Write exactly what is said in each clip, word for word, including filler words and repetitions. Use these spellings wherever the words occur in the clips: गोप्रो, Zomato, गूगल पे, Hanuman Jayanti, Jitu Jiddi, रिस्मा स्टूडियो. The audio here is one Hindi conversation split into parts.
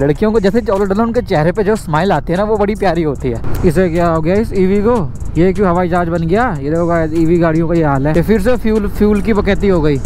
लड़कियों को जैसे चॉकलेट डालो उनके चेहरे पे जो स्माइल आती है ना वो बड़ी प्यारी होती है। इसे क्या हो गया इस ईवी को, ये क्यों हवाई जहाज बन गया। ये देखो ईवी गाड़ियों का ये हाल है, फिर से फ्यूल फ्यूल की बकैती हो गई।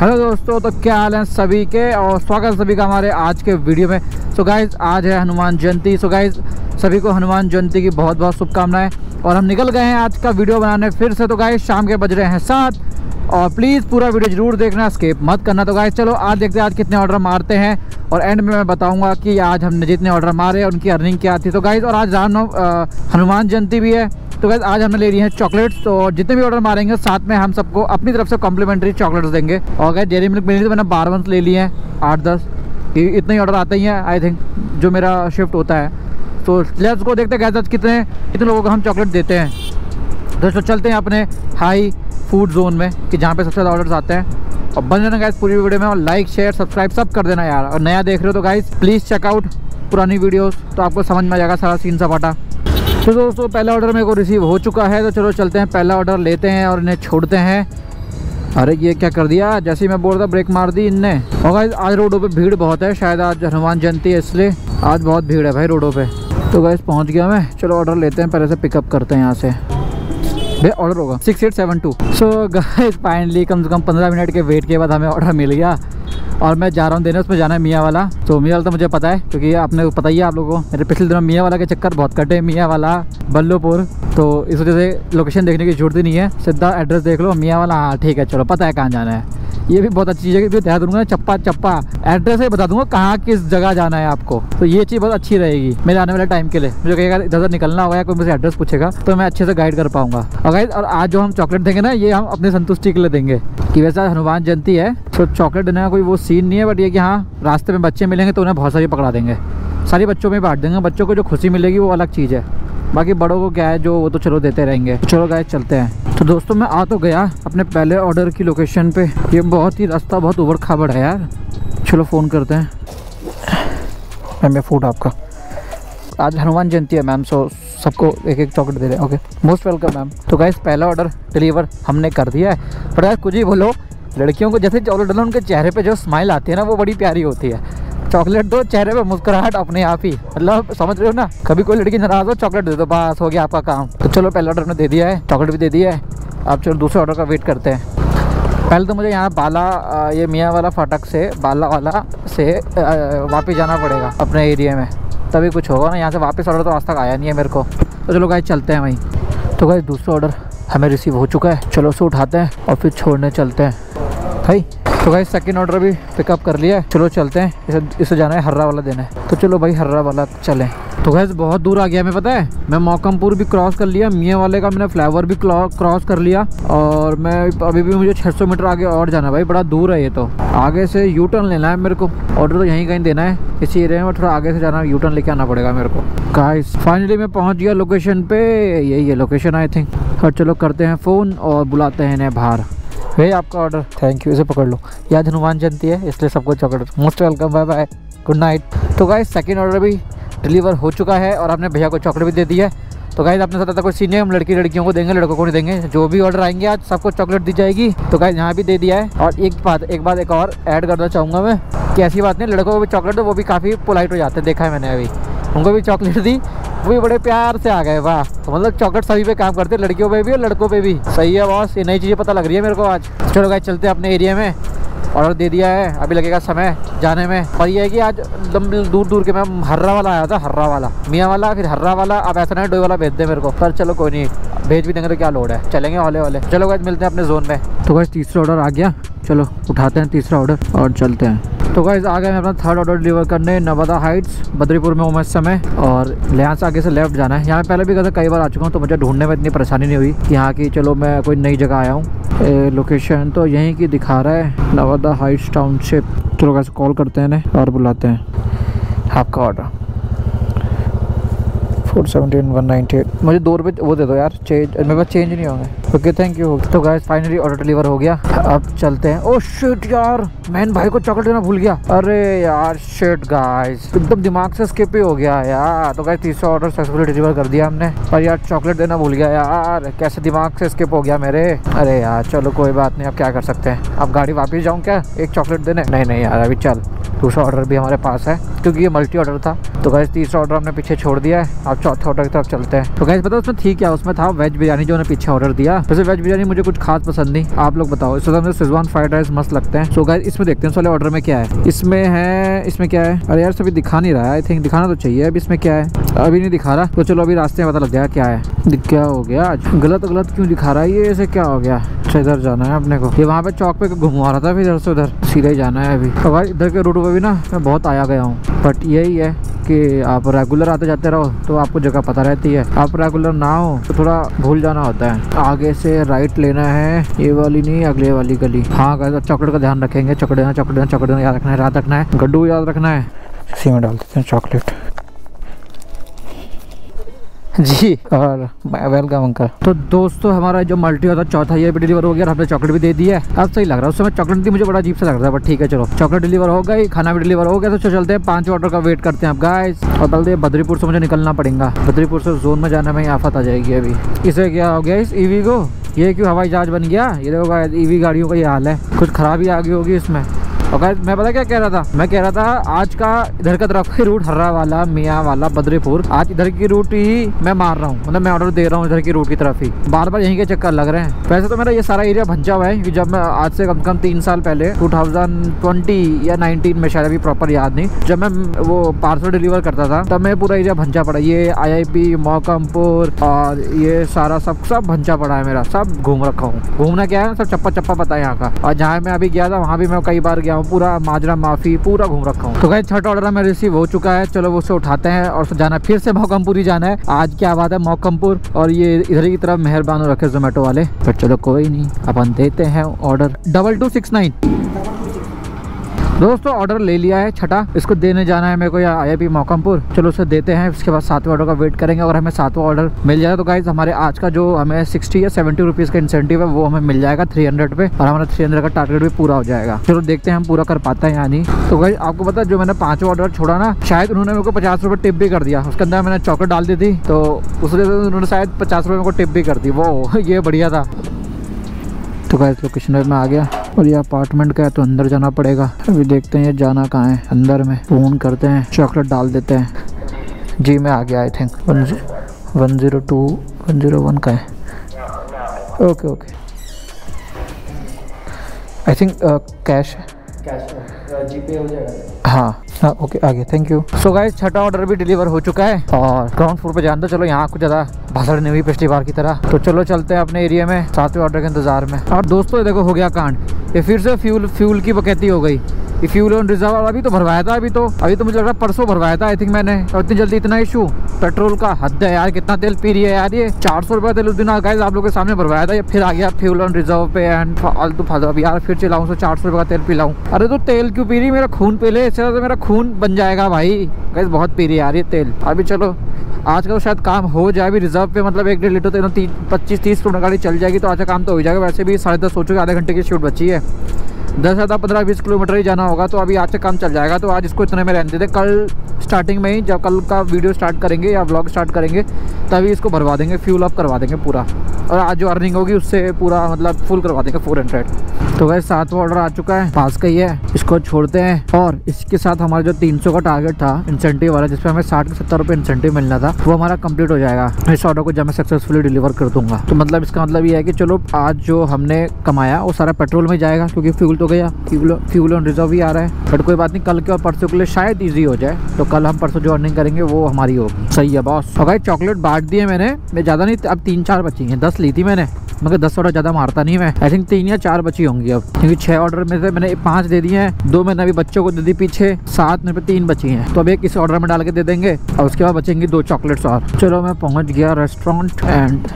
हेलो दोस्तों, तो क्या हाल है सभी के और स्वागत सभी का हमारे आज के वीडियो में। सो गाइज आज है हनुमान जयंती। सो गाइज सभी को हनुमान जयंती की बहुत बहुत शुभकामनाएं। और हम निकल गए हैं आज का वीडियो बनाने फिर से। तो गाइज शाम के बज रहे हैं साथ और प्लीज़ पूरा वीडियो जरूर देखना, स्किप मत करना। तो गाइस चलो आज देखते हैं आज कितने ऑर्डर मारते हैं और एंड में मैं बताऊंगा कि आज हमने जितने ऑर्डर मारे उनकी अर्निंग क्या थी। तो गाइस और आज रामनव हनुमान जयंती भी है। तो गाइस आज हमने ले ली है चॉकलेट्स, तो जितने भी ऑर्डर मारेंगे साथ में हम सबको अपनी तरफ से कॉम्प्लीमेंट्री चॉकलेट्स देंगे। और गाइस डेयरी मिल्क मिली तो मैंने बारह मंथ ले लिए हैं, आठ दस इतने ही ऑर्डर आते ही हैं आई थिंक, जो मेरा शिफ्ट होता है। तो लेट्स को देखते हैं गाइस कितने कितने लोगों को हम चॉकलेट देते हैं। दोस्तों चलते हैं अपने हाई फूड जोन में कि जहाँ पे सबसे ज़्यादा ऑर्डर्स आते हैं। और बन जाना गाइस पूरी वीडियो में और लाइक शेयर सब्सक्राइब सब कर देना यार। और नया देख रहे हो तो गाइस प्लीज़ चेकआउट पुरानी वीडियोस, तो आपको समझ में आ जाएगा सारा सीन सपाटा। तो दोस्तों पहला ऑर्डर मेरे को रिसीव हो चुका है, तो चलो चलते हैं पहला ऑर्डर लेते हैं और इन्हें छोड़ते हैं। अरे ये क्या कर दिया, जैसे ही मैं बोल रहा था ब्रेक मार दी इनने। और गाइस आज रोडों पर भीड़ बहुत है, शायद आज हनुमान जयंती है इसलिए आज बहुत भीड़ है भाई रोडों पर। तो गाइस पहुँच गया मैं, चलो ऑर्डर लेते हैं पहले से, पिकअप करते हैं यहाँ से। भैया ऑर्डर होगा six eight seven two. So guys finally कम से कम पंद्रह मिनट के वेट के बाद हमें ऑर्डर मिल गया और मैं जा रहा हूँ देने। उसमें जाना है मियाँ वाला, तो मियाँ वाला तो मुझे पता है क्योंकि आपने पता ही है आप लोगों को मेरे पिछले दिनों मियाँ वाला के चक्कर बहुत कटे हैं। मियाँ वाला बल्लोपुर, तो इस वजह से लोकेशन देखने की जरूरत ही नहीं है, सीधा एड्रेस देख लो मियाँ वाला। हाँ ठीक है चलो, पता है कहाँ जाना है। ये भी बहुत अच्छी चीज़ है कि ध्यान दूंगा चप्पा चप्पा एड्रेस ही बता दूंगा कहाँ किस जगह जाना है आपको, तो ये चीज़ बहुत अच्छी रहेगी मेरे आने वाले टाइम के लिए। मुझे कहेगा इधर उधर निकलना होगा या कोई मुझसे एड्रेस पूछेगा तो मैं अच्छे से गाइड कर पाऊंगा। और गाइस और आज जो हम चॉकलेट देंगे ना ये हम अपनी संतुष्टि के लिए देंगे कि वैसे हनुमान जयंती है तो चॉकलेट देने का कोई वो सीन नहीं है, बट ये कि हाँ रास्ते में बच्चे मिलेंगे तो उन्हें बहुत सारी पकड़ा देंगे, सारे बच्चों में बांट देंगे। बच्चों को जो खुशी मिलेगी वो अलग चीज़ है, बाकी बड़ों को क्या है जो वो तो चलो देते रहेंगे। चलो गाइस चलते हैं। तो दोस्तों मैं आ तो गया अपने पहले ऑर्डर की लोकेशन पे, ये बहुत ही रास्ता बहुत उबड़ खाबड़ है यार। चलो फ़ोन करते हैं। मैम ये फूड आपका, आज हनुमान जयंती है मैम, सो सबको एक एक चॉकलेट दे रहे हैं। Okay most welcome ma'am. तो गाइस पहला ऑर्डर डिलीवर हमने कर दिया है। पर यार कुछ ही बोलो, लड़कियों को जैसे चॉकलेट डालो उनके चेहरे पर जो स्माइल आती है ना वो बड़ी प्यारी होती है। चॉकलेट दो चेहरे पे मुस्कुराहट अपने आप ही, मतलब समझ रहे हो ना। कभी कोई लड़की नाराज हो चॉकलेट दे दो, बस हो गया आपका काम। तो चलो पहला ऑर्डर हमने दे दिया है, चॉकलेट भी दे दिया है। अब चलो दूसरे ऑर्डर का वेट करते हैं। पहले तो मुझे यहाँ बाला ये मियाँ वाला फाटक से बाला वाला से वापस जाना पड़ेगा अपने एरिया में, तभी कुछ होगा ना। यहाँ से वापस ऑर्डर तो आज तक आया नहीं है मेरे को, तो चलो गाइस चलते हैं वहीं। तो गाइस दूसरा ऑर्डर हमें रिसीव हो चुका है, चलो उसको उठाते हैं और फिर छोड़ने चलते हैं भाई। तो गाइस सेकंड ऑर्डर भी पिकअप कर लिया है, चलो चलते हैं। इसे इसे जाना है हर्रा वाला देना है, तो चलो भाई हर्रा वाला चलें। तो गाइस बहुत दूर आ गया मैं, पता है मैं मौकमपुर भी क्रॉस कर लिया, मियाँ वाले का मैंने फ्लावर भी क्रॉस कर लिया और मैं अभी भी मुझे छह सौ मीटर आगे और जाना है भाई, बड़ा दूर है ये। तो आगे से यू टर्न लेना है मेरे को, ऑर्डर तो यहीं कहीं देना है इसी एरिया में, थोड़ा आगे से जाना है, यू टर्न लेके आना पड़ेगा मेरे को। गाइस फाइनली मैं पहुँच गया लोकेशन पे, यही है लोकेशन आई थिंक। और चलो करते हैं फ़ोन और बुलाते हैं इन्हें बाहर। भाई आपका ऑर्डर, थैंक यू, इसे पकड़ लो। ये आज हनुमान जयंती है इसलिए सबको chocolate. Most welcome, bye bye, good night. तो गाइस सेकंड ऑर्डर भी डिलीवर हो चुका है और आपने भैया को चॉकलेट भी दे दी है। तो गाइस आपने सोचा था कोई सीनियर हम लड़की लड़कियों को देंगे, लड़कों को नहीं देंगे, जो भी ऑर्डर आएंगे आज सबको चॉकलेट दी जाएगी। तो गाइस यहाँ भी दे दिया है। और एक बात एक बात एक और ऐड करना चाहूँगा मैं कि ऐसी बात नहीं, लड़कों को भी चॉकलेट दो, वो भी काफ़ी पोलाइट हो जाते हैं, देखा है मैंने अभी। उनको भी चॉकलेट दी, वो भी बड़े प्यार से आ गए। वाह, तो मतलब चॉकलेट सभी पे काम करते हैं, लड़कियों पे भी और लड़कों पे भी। सही है बॉस, ये नई चीज़ें पता लग रही है मेरे को आज। चलो गाइस चलते हैं अपने एरिया में, ऑर्डर दे दिया है, अभी लगेगा समय जाने में। और ये है कि आज दूर दूर के मैं हर्रा वाला आया था, हर्रा वाला मियाँ वाला फिर हर्रा वाला, अब ऐसा नहीं डोई वाला भेज दे मेरे को, पर चलो कोई नहीं, भेज भी देंगे तो क्या लोड है, चलेंगे ओले ओले। चलो गाइस मिलते हैं अपने जोन में। तो गाइस तीसरा ऑर्डर आ गया, चलो उठाते हैं तीसरा ऑर्डर और चलते हैं। तो गाइस आ गए मैं अपना थर्ड ऑर्डर डिलीवर करने, नवादा हाइट्स बद्रीपुर में हूँ इस समय। और यहाँ से आगे से लेफ्ट जाना है, यहाँ पहले भी गया कई बार आ चुका हूँ तो मुझे ढूंढने में इतनी परेशानी नहीं हुई कि यहाँ की चलो मैं कोई नई जगह आया हूँ। लोकेशन तो यहीं की दिखा रहा है, नवादा हाइट्स टाउनशिप। चलो गाइस कॉल करते हैं और बुलाते हैं। आपका order four seventeen one ninety eight, मुझे दो रुपये वो दे दो यार, चेंज मेरे पास चेंज नहीं होंगे। Okay thank you. तो गाइस फाइनली ऑर्डर डिलीवर हो गया, अब चलते हैं। ओ शिट यार, मैंने भाई को चॉकलेट देना भूल गया। अरे यार शिट गाइस, एकदम दिमाग से स्किप ही हो गया यार। तो गाइस तीसरा ऑर्डर सक्सेसफुली डिलीवर कर दिया हमने, पर यार चॉकलेट देना भूल गया यार, कैसे दिमाग से स्किप हो गया मेरे। अरे यार चलो कोई बात नहीं, अब क्या कर सकते हैं। अब गाड़ी वापस जाऊँ क्या एक चॉकलेट देने? नहीं नहीं यार, अभी चल, दूसरा ऑर्डर भी हमारे पास है क्योंकि ये मल्टी ऑर्डर था। तो गाइस तीसरा ऑर्डर हमने पीछे छोड़ दिया है, अब चौथा ऑर्डर की तरफ चलते हैं। तो गाइस बताओ उसमें थी क्या? उसमें था वेज बिरयानी जो उन्होंने पीछे ऑर्डर दिया। वैसे वेज बिरयानी मुझे कुछ खास पसंद नहीं, आप लोग बताओ। इस मुझे शेजवान फ्राइड राइस मस्त लगते हैं। तो गाइस इसमें देखते हैं इस वाले ऑर्डर में क्या है। इसमें है, इसमें क्या है? अरे यार सभी दिखा नहीं रहा है, आई थिंक दिखाना तो चाहिए। अभी इसमें क्या है? अभी नहीं दिखा रहा, तो चलो अभी रास्ते में पता लग जाएगा क्या है। क्या हो गया आज, गलत गलत क्यों दिखा रहा है ये? ऐसे क्या हो गया? अच्छा इधर जाना है अपने को, ये वहाँ पे चौक पे घुमा रहा था, फिर इधर से उधर सीधा ही जाना है अभी। तो भाई इधर के रूट पर भी ना मैं बहुत आया गया हूँ, बट यही है कि आप रेगुलर आते जाते रहो तो आपको जगह पता रहती है। आप रेगुलर ना हो तो थोड़ा भूल जाना होता है। आगे से राइट लेना है, ये वाली नहीं अगले वाली गली। हाँ गाइस चॉकलेट का ध्यान रखेंगे, चॉकलेट देना चॉकलेट देना चॉकलेट देना याद रखना है, रात रखना है, गड्ढू याद रखना है। इसी में डाल देते हैं चॉकलेट जी। और वेलकम अंकल। तो दोस्तों हमारा जो मल्टी होता है चौथा ये भी डिलीवर हो गया और हमने चॉकलेट भी दे दिया है। अब सही लग रहा है, उस समय चॉकलेट दी मुझे बड़ा अजीब सा लग रहा है, बट ठीक है चलो चॉकलेट डिलीवर हो गई, खाना भी डिलीवर हो गया। तो चलते हैं पांच ऑर्डर का वेट करते हैं अब गाइस। और बल्दे बद्रीपुर से मुझे निकलना पड़ेगा, बद्रीपुर से जोन में जाने में आफत आ जाएगी। अभी इसे क्या हो गया इस ईवी को, ये क्यों हवाई जहाज बन गया? ये देखो ईवी गाड़ियों का ये हाल है, कुछ खराबी आ गई होगी इसमें। और गाइस मैं पता क्या कह रहा था, मैं कह रहा था आज का इधर का तरफ की रूट हर्रा वाला मियाँ वाला बद्रीपुर, आज इधर की रूट ही मैं मार रहा हूँ, मतलब मैं ऑर्डर दे रहा हूँ इधर की रूट की तरफ ही, बार बार यहीं के चक्कर लग रहे हैं। वैसे तो मेरा ये सारा एरिया भंजा हुआ है कि जब मैं आज से कम कम तीन साल पहले टू थाउजेंड ट्वेंटी या नाइनटीन में, शायद अभी प्रॉपर याद नहीं, जब मैं वो पार्सल डिलीवर करता था तब मैं पूरा एरिया भंजा पड़ा। ये आई आई पी मौकमपुर और ये सारा सब सब भंजा पड़ा है मेरा, सब घूम रखा हूँ। घूमना क्या है, सब चप्पा चप्पा पता है यहाँ का। और जहाँ मैं अभी गया था वहाँ भी मैं कई बार गया, पूरा माजरा माफी पूरा घूम रखा हूँ। तो गाइस छठा ऑर्डर हमें रिसीव हो चुका है, चलो उसे उठाते हैं और जाना फिर से मौकमपुर ही जाना है। आज क्या बात है मौकमपुर, और ये इधर की तरफ मेहरबान रखे जोमेटो वाले, पर चलो कोई नहीं अपन देते हैं order. Double two six nine. दोस्तों ऑर्डर ले लिया है छठा, इसको देने जाना है मेरे को या आई आई पी मौकमपुर, चलो उसे देते हैं। उसके बाद सातवें ऑर्डर का वेट करेंगे, अगर हमें सातवां ऑर्डर मिल जाएगा तो गाइस हमारे आज का जो हमें सिक्सटी या सेवेंटी रुपीज़ का इंसेंटिव है वो हमें मिल जाएगा थ्री हंड्रेड पे, और हमारा थ्री हंड्रेड का टारगेट भी पूरा हो जाएगा। चलो देखते हैं हम पूरा कर पाते हैं या नहीं। तो गाइस आपको पता है जो मैंने पाँचवा ऑर्डर छोड़ा ना, शायद उन्होंने मेरे को पचास रुपये टिप भी कर दिया, उसके अंदर मैंने चॉकलेट डाल दी थी तो उसने उन्होंने शायद पचास रुपये मेरे को टिप भी कर दी, वो ये बढ़िया था। तो गाइस लोकेशन में आ गया, और ये अपार्टमेंट का है तो अंदर जाना पड़ेगा। अभी देखते हैं ये जाना कहाँ है, अंदर में फोन करते हैं, चॉकलेट डाल देते हैं। जी मैं आ गया, I think one zero two one zero one का है। Okay okay, I think cash है, जीपे हो जाएगा। हाँ हाँ ओके आगे, थैंक यू। सो गाइस छठा ऑर्डर भी डिलीवर हो चुका है और ग्राउंड फ्लोर पे जान दो। चलो यहाँ कुछ ज़्यादा भाषण नहीं हुई पिछली बार की तरह, तो चलो चलते हैं अपने एरिया में सातवें ऑर्डर के इंतजार में। और दोस्तों देखो हो गया कांड, ये फिर से फ्यूल फ्यूल की बकैती हो गई। ये फ्यूल ऑन रिजर्व वाला भी तो भरवाया था, अभी तो अभी तो मुझे लग रहा है परसों भरवाया था आई थिंक मैंने, और इतनी जल्दी इतना इशू। पेट्रोल का हद है यार, कितना तेल पी रही है यार ये। चार सौ रुपये तेल उस दिन गाइस आप लोगों के सामने भरवाया था, ये फिर आ गया फ्यूल ऑन रिजर्व पे एंड फालतू फालतू। अब यार फिर चिल्लाऊँ तो चार सौ रुपये का तेल पिलाऊँ। अरे तो तेल क्यों पी रही, मेरा खून पी ले, इससे मेरा खून बन जाएगा भाई। गाइस बहुत पी रही है यार ये तेल। अभी चलो आज का तो शायद काम हो जाए, अभी रिजर्व पे मतलब एक डेढ़ लीटर तेल तीन पच्चीस तीस किलोमीटर गाड़ी चल जाएगी तो आज का काम तो हो जाएगा। वैसे भी साढ़े दस हो चुके, आधे घंटे की शूट बची है, दस आधा पंद्रह बीस किलोमीटर ही जाना होगा, तो अभी आज से काम चल जाएगा। तो आज इसको इतने में रहने देते, कल स्टार्टिंग में ही जब कल का वीडियो स्टार्ट करेंगे या व्लॉग स्टार्ट करेंगे तभी इसको भरवा देंगे, फ्यूल अप करवा देंगे पूरा, और आज जो अर्निंग होगी उससे पूरा मतलब फुल करवा देंगे फोर हंड्रेड। तो वैसे सातवां ऑर्डर आ चुका है, पास का ही है, इसको छोड़ते हैं। और इसके साथ हमारा जो तीन सौ का टारगेट था इंसेंटिव वाला, जिसमें हमें साठ सत्तर रुपये इंसेंटिव मिलना था, वो हमारा कंप्लीट हो जाएगा इस ऑर्डर को जब मैं सक्सेसफुली डिलीवर कर दूंगा। तो मतलब इसका मतलब ये है कि चलो आज जो हमने कमाया वो सारा पेट्रोल में जाएगा, क्योंकि फ्यूल तो गया, फ्यूल फ्यूल ऑन रिजर्व ही आ रहा है। बट कोई बात नहीं, कल के और परसों के लिए शायद ईजी हो जाए, तो कल हम परसों जो अर्निंग करेंगे वो हमारी होगी। सही है बॉस। और भाई चॉकलेट बांट दिए मैंने, मैं ज़्यादा नहीं, अब तीन चार बची हैं, दस ली थी मैंने, मगर दस ऑर्डर ज़्यादा मारता नहीं मैं, आई थिंक तीन या चार बची होंगी अब, क्योंकि छः ऑर्डर में से मैंने पाँच दे दिए हैं, दो मैंने अभी बच्चों को दे दी पीछे, सात में तीन बची हैं, तो अब एक इस ऑर्डर में डाल के दे देंगे और उसके बाद बचेंगी दो चॉकलेट्स और। चलो मैं पहुँच गया रेस्टोरेंट एंड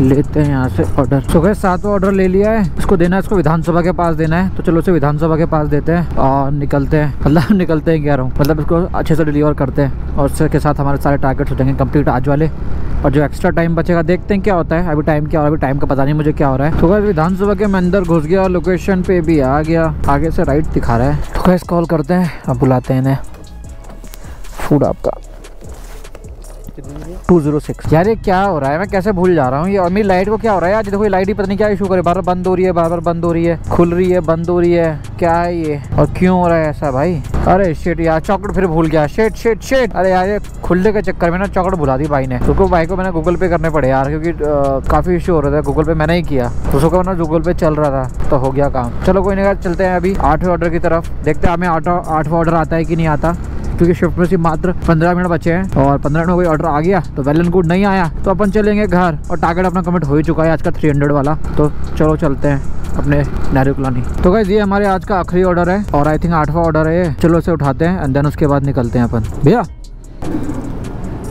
लेते हैं यहाँ से ऑर्डर। तो गए सातवां ऑर्डर ले लिया है, इसको देना है, इसको विधानसभा के पास देना है, तो चलो उसे विधानसभा के पास देते हैं और निकलते हैं। मतलब निकलते हैं कह रहा हूँ, मतलब इसको अच्छे से डिलीवर करते हैं और उसके साथ हमारे सारे टारगेट्स हो जाएंगे कंप्लीट आज वाले। और जो एक्स्ट्रा टाइम बचेगा देखते हैं क्या होता है। अभी टाइम क्या हो रहा है, अभी टाइम का पता नहीं मुझे क्या हो रहा है। तो गाइस विधानसभा के मैं अंदर घुस गया, लोकेशन पे भी आ गया, आगे से राइट दिखा रहा है। तो गाइस कॉल करते हैं, अब बुलाते हैं इन्हें। फूड आपका टू जीरो सिक्स। यार ये क्या हो रहा है, मैं कैसे भूल जा रहा हूँ ये। और मेरी लाइट को क्या हो रहा है आज, देखो ये लाइट ही पता नहीं क्या इशू करे, बार बार बंद हो रही है, बार बार बंद हो रही है, खुल रही है, बंद हो रही है, क्या है ये और क्यों हो रहा है ऐसा भाई। अरे शेट यार, चॉकलेट फिर भूल गया, शेट शेट शेट। अरे यार ये खुलने के चक्कर में ना चॉकलेट भुला दी भाई ने। तो भाई को मैंने गूगल पे करने पड़े यार, क्योंकि आ, काफी इशू हो रहा था, गूगल पे मैंने ही किया, तो उसको ना गूगल पे चल रहा था तो हो गया काम। चलो कोई नहीं, चलते हैं अभी आठवें ऑर्डर की तरफ, देखते हैं हमें आठवां ऑर्डर आता है कि नहीं आता, क्योंकि शिफ्ट में सिर्फ मात्र पंद्रह मिनट बचे हैं और पंद्रह मिनट में कोई ऑर्डर आ गया तो वेल एंड गुड, नहीं आया तो अपन चलेंगे घर। और टारगेट अपना कमिट हो ही चुका है आज का थ्री हंड्रेड वाला, तो चलो चलते हैं अपने नेहरू कॉलोनी। तो गाइस ये हमारे आज का आखिरी ऑर्डर है और आई थिंक आठवां ऑर्डर है, चलो इसे उठाते हैं एंड देन उसके बाद निकलते हैं अपन भैया।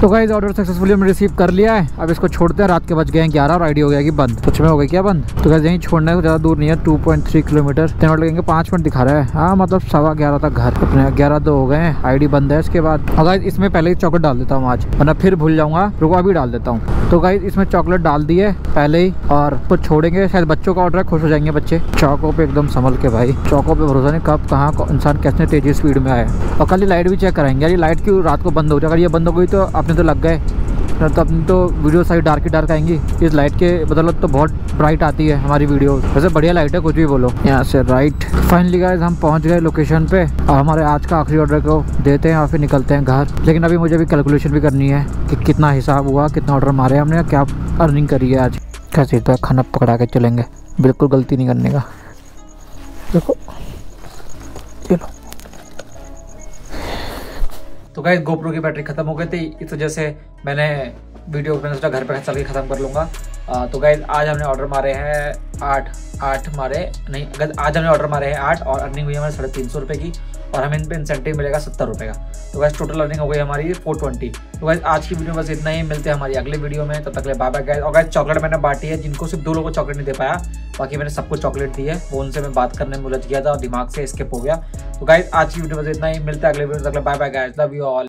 तो गाइस ऑर्डर सक्सेसफुली हमने रिसीव कर लिया है, अब इसको छोड़ते हैं। रात के बज गए हैं ग्यारह और आईडी हो गया कि बंद, कुछ में हो गया क्या बंद। तो गाइस यहीं छोड़ने को ज़्यादा दूर नहीं है, टू पॉइंट थ्री किलोमीटर, तीन मिनट लगेंगे, पाँच मिनट दिखा रहा है। हाँ मतलब सवा ग्यारह तक घर, अपने ग्यारह दो हो गए हैं, आईडी बंद है इसके बाद। और गाइस इसमें पहले ही चॉकलेट डाल देता हूँ आज, वरना फिर भूल जाऊँगा, रुको अभी डाल देता हूँ। तो गाइस इसमें चॉकलेट डाल दी है पहले ही और कुछ छोड़ेंगे, शायद बच्चों का ऑर्डर है, खुश हो जाएंगे बच्चे। चौकों पर एकदम संभल के भाई, चौकों पर भरोसा नहीं कब कहाँ इंसान कितने तेजी स्पीड में आए। और कल लाइट भी चेक कराएंगे, ये लाइट क्यों रात को बंद हो जाएगा, ये बंद हो गई तो अपने तो लग गए, तो अपनी तो वीडियो सारी डार्क ही डार्क आएंगी। इस लाइट के बदौलत तो बहुत ब्राइट आती है हमारी वीडियो, वैसे बढ़िया लाइट है कुछ भी बोलो। यहाँ से राइट, फाइनली गाइस हम पहुँच गए लोकेशन पे और हमारे आज का आखिरी ऑर्डर को देते हैं और फिर निकलते हैं घर। लेकिन अभी मुझे भी कैलकुलेशन भी करनी है कि कितना हिसाब हुआ, कितना ऑर्डर मारे हमने, क्या अर्निंग करी है आज। कैसे तो खाना पकड़ा के चलेंगे, बिल्कुल गलती नहीं करने का। देखो चलो। तो गाइस गोप्रो की बैटरी खत्म हो गई थी, इस वजह से मैंने वीडियो मैंने सोचा घर पर चल के ख़त्म कर लूँगा। तो गाइस आज हमने ऑर्डर मारे हैं आठ आठ मारे नहीं गाइस आज हमने ऑर्डर मारे हैं आठ और अर्निंग हुई हमारे साढ़े तीन सौ रुपये की और हमें इन पर इंसेंटिव मिलेगा सत्तर रुपये का। तो गाइस टोटल अर्निंग हो गई हमारी फोर ट्वेंटी। तो गाइस आज की वीडियो में बस इतना ही, मिलते हैं हमारी अगले वीडियो में, तब तक ले बाय बाय गाइस। और गाइस चॉकलेट मैंने बांटी है, जिनको सिर्फ दो लोगों को चॉकलेट नहीं दे पाया, बाकी मैंने सबको चॉकलेट दी है। फोन से मैं बात करने में उलझ गया था और दिमाग से स्किप हो गया। तो गाइस आज की वीडियो में बस इतना ही, मिलते हैं अगले वीडियो, तब तक ले bye bye guys, love you all.